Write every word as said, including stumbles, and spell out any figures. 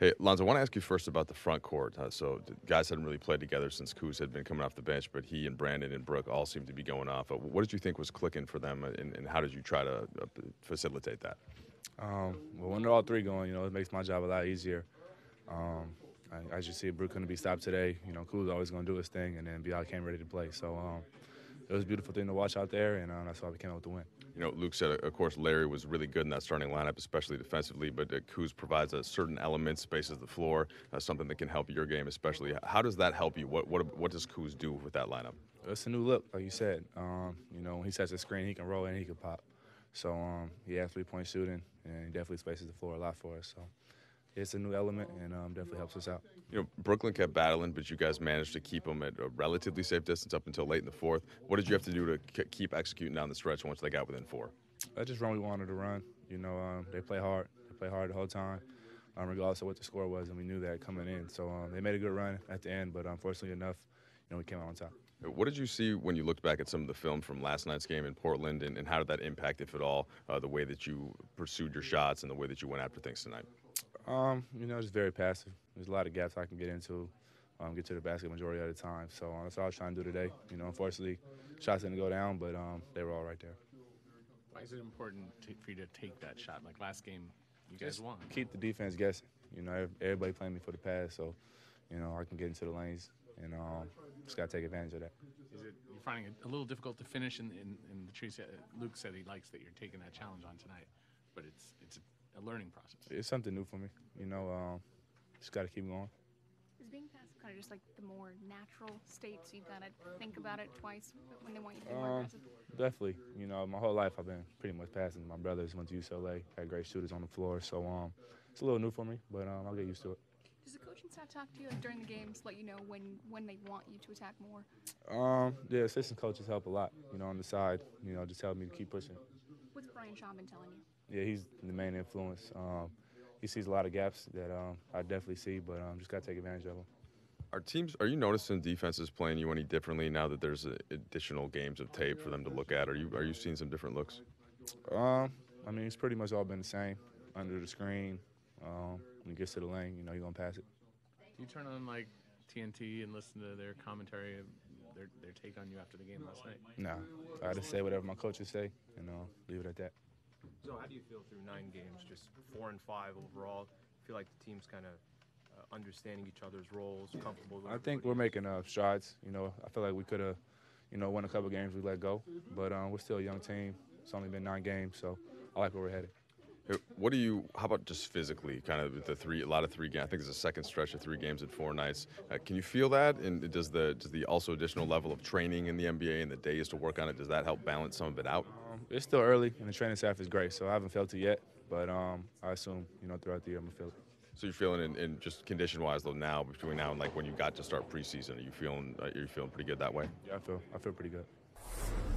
Hey, Lonzo, I want to ask you first about the front court. Uh, so the guys hadn't really played together since Kuz had been coming off the bench, but he and Brandon and Brooke all seemed to be going off. Uh, what did you think was clicking for them, and, and how did you try to uh, facilitate that? Um, well, when they're all three going, you know, it makes my job a lot easier. Um, I, as you see, Brooke couldn't be stopped today. You know, Kuz always going to do his thing, and then B I came ready to play. So um, it was a beautiful thing to watch out there, and uh, that's why we came out with the win. You know, Luke said, of course, Larry was really good in that starting lineup, especially defensively, but uh, Kuz provides a certain element, spaces the floor, uh, something that can help your game especially. How does that help you? What what what does Kuz do with that lineup? It's a new look, like you said. Um, you know, when he sets the screen, he can roll and he can pop. So um, he has three-point shooting, and he definitely spaces the floor a lot for us. So it's a new element, and um, definitely helps us out. You know, Brooklyn kept battling, but you guys managed to keep them at a relatively safe distance up until late in the fourth. What did you have to do to keep executing down the stretch once they got within four? I just run what we wanted to run. You know, um, they play hard. They play hard the whole time, um, regardless of what the score was, and we knew that coming in. So um, they made a good run at the end, but unfortunately enough, you know, we came out on top. What did you see when you looked back at some of the film from last night's game in Portland, and, and how did that impact, if at all, uh, the way that you pursued your shots and the way that you went after things tonight? Um, you know, just very passive. There's a lot of gaps I can get into, um, get to the basket majority of the time. So uh, that's what I was trying to do today. You know, unfortunately, shots didn't go down, but um, they were all right there. Why is it important to, for you to take that shot? Like last game, you just guys won. Keep the defense guessing. You know, everybody playing me for the pass, so, you know, I can get into the lanes, and um, just got to take advantage of that. Is it you're finding it a little difficult to finish? And in, in, in the tree, Luke said he likes that you're taking that challenge on tonight, but it's it's. A, a learning process. It's something new for me. You know, um, just got to keep going. Is being passive kind of just like the more natural states? You've got to think about it twice when they want you to be more aggressive? Um, definitely. You know, my whole life I've been pretty much passive. My brothers went to U C L A, had great shooters on the floor. So um, it's a little new for me, but um, I'll get used to it. Does the coaching staff talk to you like, during the games, let you know when, when they want you to attack more? Um, yeah, assistant coaches help a lot, you know, on the side. You know, just help me to keep pushing. What's Brian Shaw been telling you? Yeah, he's the main influence. Um, he sees a lot of gaps that um, I definitely see, but um, just got to take advantage of them. Are teams? Are you noticing defenses playing you any differently now that there's a, additional games of tape for them to look at? Are you are you seeing some different looks? Um, I mean, it's pretty much all been the same. Under the screen, um, when it gets to the lane, you know you're gonna pass it. Do you turn on like T N T and listen to their commentary, their their take on you after the game last night? No, nah, I just say whatever my coaches say, and uh, leave it at that. So how do you feel through nine games, just four and five overall? I feel like the team's kind of uh, understanding each other's roles, comfortable with I think we're is. making uh, strides. You know, I feel like we could have, you know, won a couple games we let go. But um, we're still a young team. It's only been nine games, so I like where we're headed. What do you? How about just physically? Kind of the three, a lot of three games. I think it's a second stretch of three games in four nights. Uh, can you feel that? And does the does the also additional level of training in the N B A and the days to work on it? Does that help balance some of it out? Um, it's still early, and the training staff is great, so I haven't felt it yet. But um, I assume you know throughout the year I'm gonna feel it. So you're feeling, in, in just condition-wise though, now between now and like when you got to start preseason, are you feeling? Are you feeling pretty good that way? Yeah, I feel. I feel pretty good.